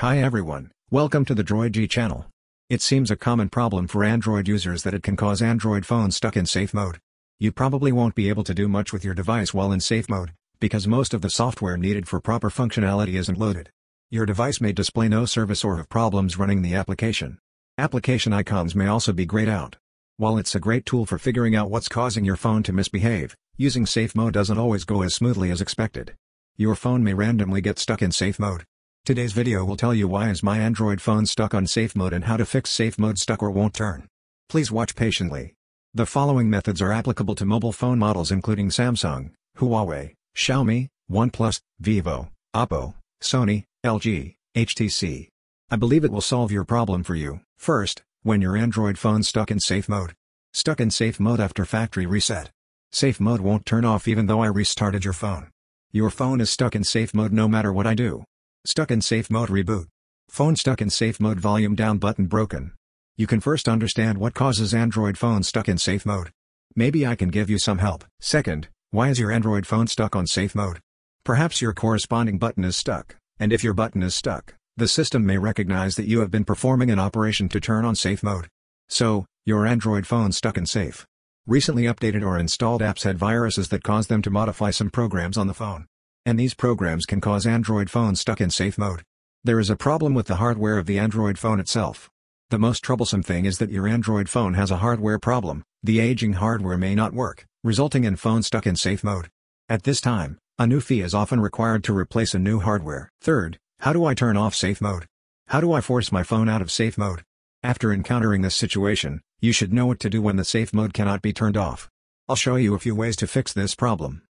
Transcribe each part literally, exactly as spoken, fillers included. Hi everyone, welcome to the Droidguy channel. It seems a common problem for Android users that it can cause Android phones stuck in safe mode. You probably won't be able to do much with your device while in safe mode, because most of the software needed for proper functionality isn't loaded. Your device may display no service or have problems running the application. Application icons may also be grayed out. While it's a great tool for figuring out what's causing your phone to misbehave, using safe mode doesn't always go as smoothly as expected. Your phone may randomly get stuck in safe mode. Today's video will tell you why is my Android phone stuck on safe mode and how to fix safe mode stuck or won't turn. Please watch patiently. The following methods are applicable to mobile phone models including Samsung, Huawei, Xiaomi, OnePlus, Vivo, Oppo, Sony, L G, H T C. I believe it will solve your problem for you. First, when your Android phone stuck in safe mode. Stuck in safe mode after factory reset. Safe mode won't turn off even though I restarted your phone. Your phone is stuck in safe mode no matter what I do. Stuck in safe mode reboot. Phone stuck in safe mode volume down button broken. You can first understand what causes Android phone stuck in safe mode. Maybe I can give you some help. Second, why is your Android phone stuck on safe mode? Perhaps your corresponding button is stuck, and if your button is stuck, the system may recognize that you have been performing an operation to turn on safe mode. So, your Android phone stuck in safe. Recently updated or installed apps had viruses that cause them to modify some programs on the phone. And these programs can cause Android phone stuck in safe mode. There is a problem with the hardware of the Android phone itself. The most troublesome thing is that your Android phone has a hardware problem. The aging hardware may not work, resulting in phone stuck in safe mode. At this time, a new fee is often required to replace a new hardware. Third, how do I turn off safe mode? How do I force my phone out of safe mode? After encountering this situation, you should know what to do when the safe mode cannot be turned off. I'll show you a few ways to fix this problem.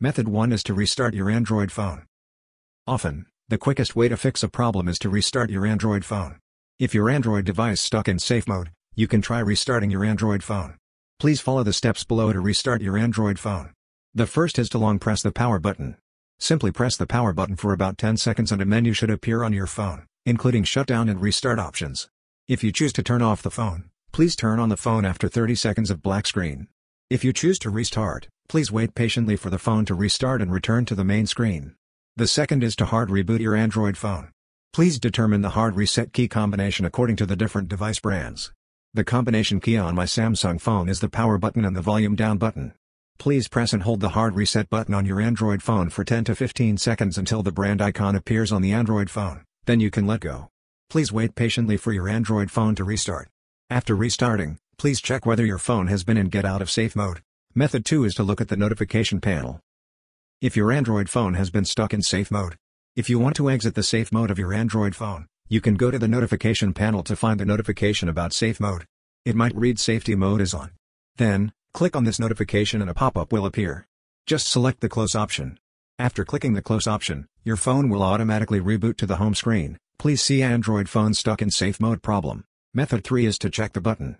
Method one is to restart your Android phone. Often, the quickest way to fix a problem is to restart your Android phone. If your Android device is stuck in safe mode, you can try restarting your Android phone. Please follow the steps below to restart your Android phone. The first is to long press the power button. Simply press the power button for about ten seconds and a menu should appear on your phone, including shutdown and restart options. If you choose to turn off the phone, please turn on the phone after thirty seconds of black screen. If you choose to restart, please wait patiently for the phone to restart and return to the main screen. The second is to hard reboot your Android phone. Please determine the hard reset key combination according to the different device brands. The combination key on my Samsung phone is the power button and the volume down button. Please press and hold the hard reset button on your Android phone for ten to fifteen seconds until the brand icon appears on the Android phone, then you can let go. Please wait patiently for your Android phone to restart. After restarting, please check whether your phone has been in get out of safe mode. Method two is to look at the notification panel. If your Android phone has been stuck in safe mode. If you want to exit the safe mode of your Android phone, you can go to the notification panel to find the notification about safe mode. It might read safety mode is on. Then, click on this notification and a pop-up will appear. Just select the close option. After clicking the close option, your phone will automatically reboot to the home screen. Please see Android phone stuck in safe mode problem. Method three is to check the button.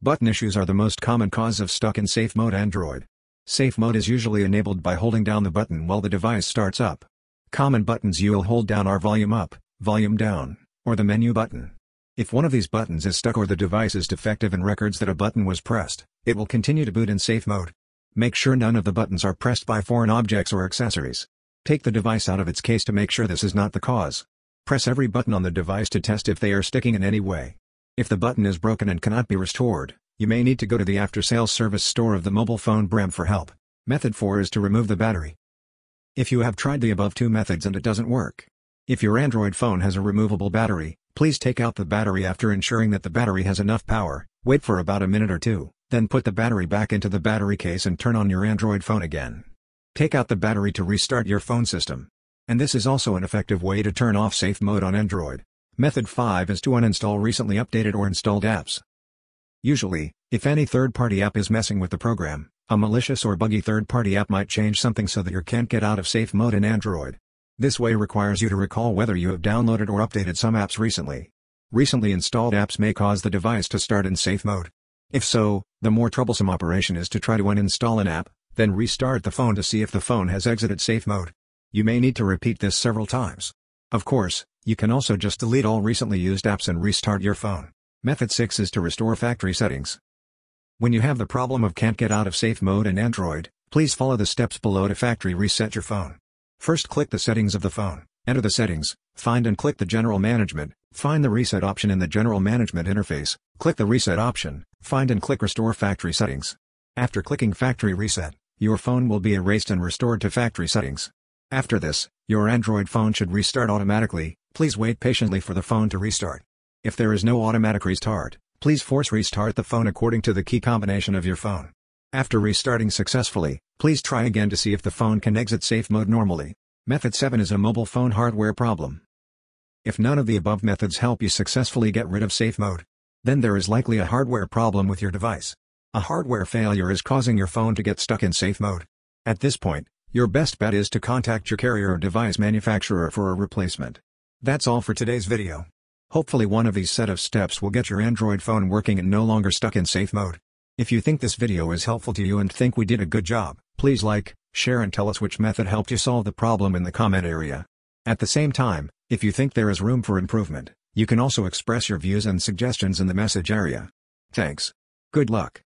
Button issues are the most common cause of stuck in safe mode Android. Safe mode is usually enabled by holding down the button while the device starts up. Common buttons you'll hold down are volume up, volume down, or the menu button. If one of these buttons is stuck or the device is defective and records that a button was pressed, it will continue to boot in safe mode. Make sure none of the buttons are pressed by foreign objects or accessories. Take the device out of its case to make sure this is not the cause. Press every button on the device to test if they are sticking in any way. If the button is broken and cannot be restored, you may need to go to the after-sales service store of the mobile phone brand for help. Method four is to remove the battery. If you have tried the above two methods and it doesn't work. If your Android phone has a removable battery, please take out the battery after ensuring that the battery has enough power, wait for about a minute or two, then put the battery back into the battery case and turn on your Android phone again. Take out the battery to restart your phone system. And this is also an effective way to turn off safe mode on Android. Method five is to uninstall recently updated or installed apps. Usually, if any third-party app is messing with the program, a malicious or buggy third-party app might change something so that you can't get out of safe mode in Android. This way requires you to recall whether you have downloaded or updated some apps recently. Recently installed apps may cause the device to start in safe mode. If so, the more troublesome operation is to try to uninstall an app, then restart the phone to see if the phone has exited safe mode. You may need to repeat this several times. Of course, you can also just delete all recently used apps and restart your phone. Method six is to restore factory settings. When you have the problem of can't get out of safe mode in Android, please follow the steps below to factory reset your phone. First click the settings of the phone, enter the settings, Find and click the General Management, find the Reset option in the General Management interface, click the Reset option, find and click Restore Factory Settings. After clicking Factory Reset, your phone will be erased and restored to factory settings. After this, your Android phone should restart automatically. Please wait patiently for the phone to restart. If there is no automatic restart, please force restart the phone according to the key combination of your phone. After restarting successfully, please try again to see if the phone can exit safe mode normally. Method seven is a mobile phone hardware problem. If none of the above methods help you successfully get rid of safe mode, then there is likely a hardware problem with your device. A hardware failure is causing your phone to get stuck in safe mode. At this point, your best bet is to contact your carrier or device manufacturer for a replacement. That's all for today's video. Hopefully one of these set of steps will get your Android phone working and no longer stuck in safe mode. If you think this video is helpful to you and think we did a good job, please like, share and tell us which method helped you solve the problem in the comment area. At the same time, if you think there is room for improvement, you can also express your views and suggestions in the message area. Thanks. Good luck.